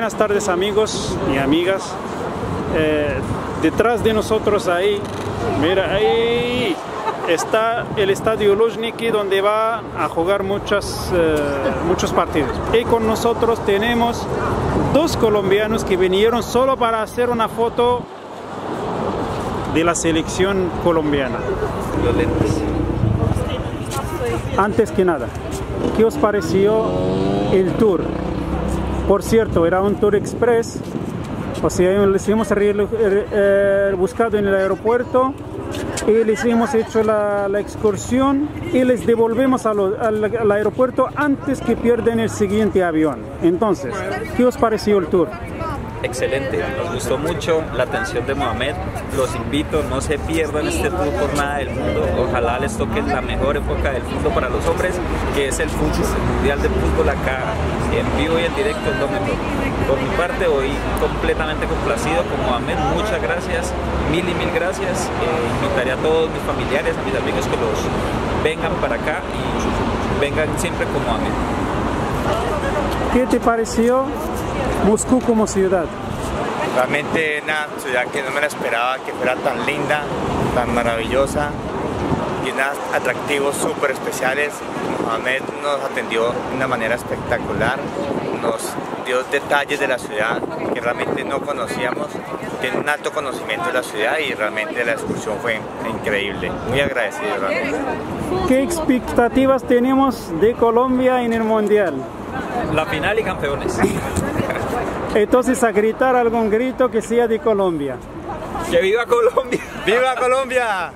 Buenas tardes, amigos y amigas. Detrás de nosotros ahí, mira, ahí está el estadio Luzhniki, donde va a jugar muchos partidos. Y con nosotros tenemos dos colombianos que vinieron solo para hacer una foto de la selección colombiana. Antes que nada, ¿qué os pareció el tour? Por cierto, era un tour express, o sea, les hemos buscado en el aeropuerto y les hemos hecho la excursión y les devolvemos al aeropuerto antes que pierdan el siguiente avión. Entonces, ¿qué os pareció el tour? Excelente, nos gustó mucho la atención de Mohamed. Los invito, no se pierdan este tour por nada del mundo. Ojalá les toque la mejor época del mundo para los hombres, que es el mundial de fútbol acá, en vivo y en directo el domingo. Por mi parte, hoy completamente complacido con Mohamed. Muchas gracias, mil y mil gracias. Invitaré a todos mis familiares, a mis amigos, que los vengan para acá y vengan siempre con Mohamed. ¿Qué te pareció Moscú como ciudad? Realmente una ciudad que no me la esperaba, que fuera tan linda, tan maravillosa, y unos atractivos súper especiales. Mamed nos atendió de una manera espectacular, nos dio detalles de la ciudad que realmente no conocíamos. Tiene un alto conocimiento de la ciudad y realmente la excursión fue increíble. Muy agradecido realmente. ¿Qué expectativas tenemos de Colombia en el mundial? La final y campeones. Entonces, a gritar algún grito que sea de Colombia. ¡Que viva Colombia! ¡Viva Colombia!